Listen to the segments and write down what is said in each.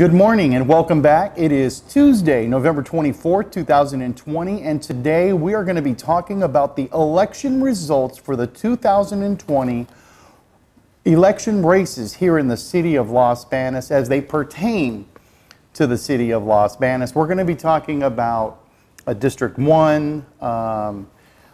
Good morning and welcome back. It is Tuesday, November 24th, 2020, and today we are going to be talking about the election results for the 2020 election races here in the city of Los Banos as they pertain to the city of Los Banos. We're going to be talking about a District 1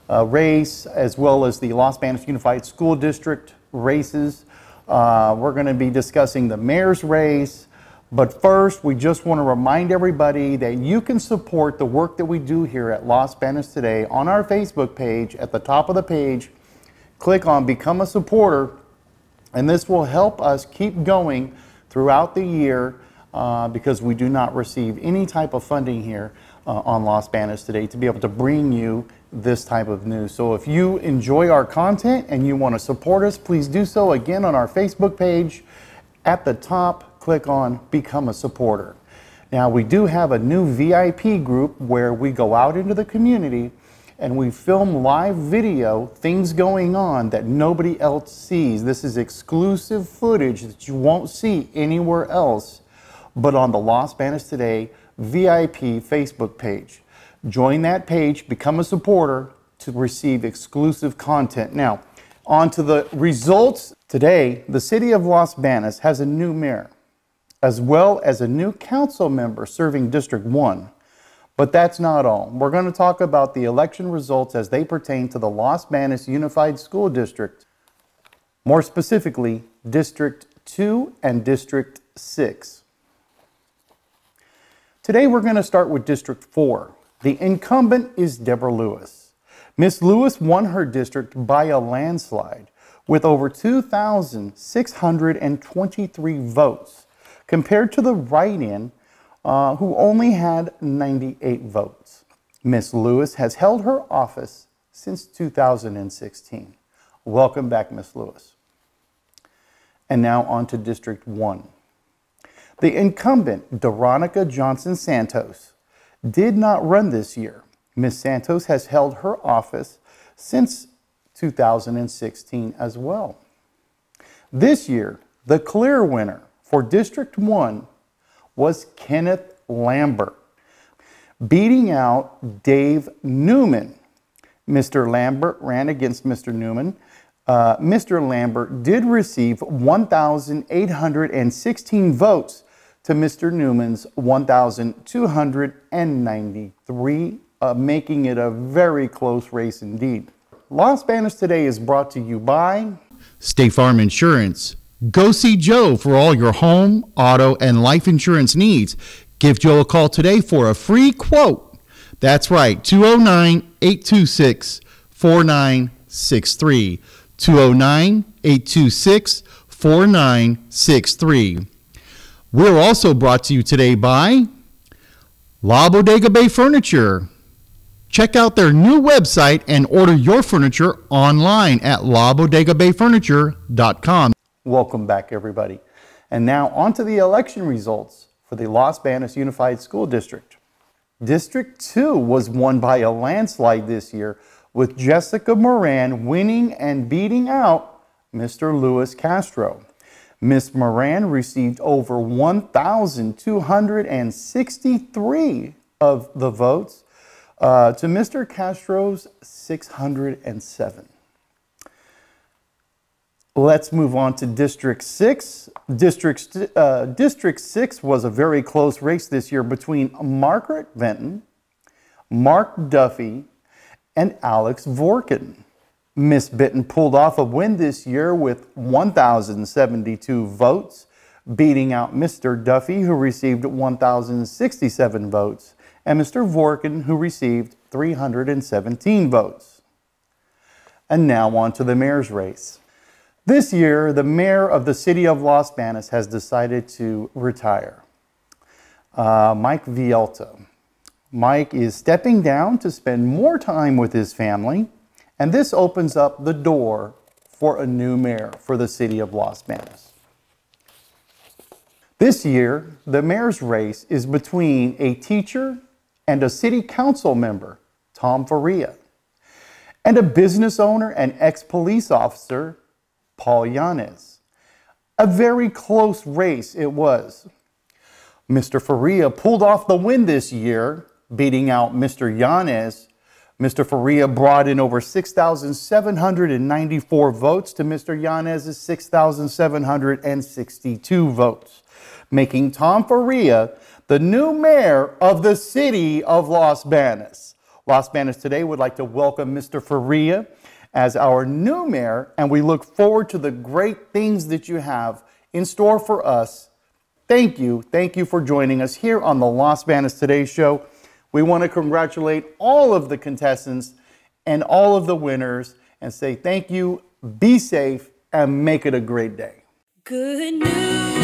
race as well as the Los Banos Unified School District races. We're going to be discussing the mayor's race. But first, we just want to remind everybody that you can support the work that we do here at Los Banos Today on our Facebook page. At the top of the page, click on Become a Supporter, and this will help us keep going throughout the year because we do not receive any type of funding here on Los Banos Today to be able to bring you this type of news. So if you enjoy our content and you want to support us, please do so again on our Facebook page. At the top, click on Become a Supporter. Now, we do have a new VIP group where we go out into the community and we film live video, things going on that nobody else sees. This is exclusive footage that you won't see anywhere else but on the Los Banos Today VIP Facebook page. Join that page, become a supporter to receive exclusive content. Now, on to the results. Today, the city of Los Banos has a new mayor, as well as a new council member serving District 1. But that's not all. We're going to talk about the election results as they pertain to the Los Banos Unified School District, more specifically District 2 and District 6. Today we're going to start with District 4. The incumbent is Deborah Lewis. Ms. Lewis won her district by a landslide with over 2,623 votes, compared to the write-in, who only had 98 votes. Ms. Lewis has held her office since 2016. Welcome back, Ms. Lewis. And now on to District 1. The incumbent, Veronica Johnson Santos, did not run this year. Ms. Santos has held her office since 2016 as well. This year, the clear winner for District 1 was Kenneth Lambert, beating out Dave Newman. Mr. Lambert ran against Mr. Newman. Mr. Lambert did receive 1,816 votes to Mr. Newman's 1,293, making it a very close race indeed. Los Banos Today is brought to you by State Farm Insurance. Go see Joe for all your home, auto, and life insurance needs. Give Joe a call today for a free quote. That's right, 209-826-4963. 209-826-4963. We're also brought to you today by La Bodega Bay Furniture. Check out their new website and order your furniture online at labodegabayfurniture.com. Welcome back, everybody. And now on to the election results for the Los Banos Unified School District. District 2 was won by a landslide this year, with Jessica Moran winning and beating out Mr. Luis Castro. Ms. Moran received over 1,263 of the votes to Mr. Castro's 607. Let's move on to District 6. District 6 was a very close race this year between Margaret Benton, Mark Duffy, and Alex Vorken. Ms. Benton pulled off a win this year with 1,072 votes, beating out Mr. Duffy, who received 1,067 votes, and Mr. Vorken, who received 317 votes. And now on to the mayor's race. This year, the mayor of the city of Los Banos has decided to retire. Mike Vialta. Mike is stepping down to spend more time with his family, and this opens up the door for a new mayor for the city of Los Banos. This year, the mayor's race is between a teacher and a city council member, Tom Faria, and a business owner and ex-police officer, Paul Yanez. A very close race it was. Mr. Faria pulled off the win this year, beating out Mr. Yanez. Mr. Faria brought in over 6,794 votes to Mr. Yanez's 6,762 votes, making Tom Faria the new mayor of the city of Los Banos. Los Banos today would like to welcome Mr. Faria as our new mayor, and we look forward to the great things that you have in store for us. Thank you. Thank you for joining us here on the Los Banos Today Show. We want to congratulate all of the contestants and all of the winners and say thank you, be safe, and make it a great day. Good news.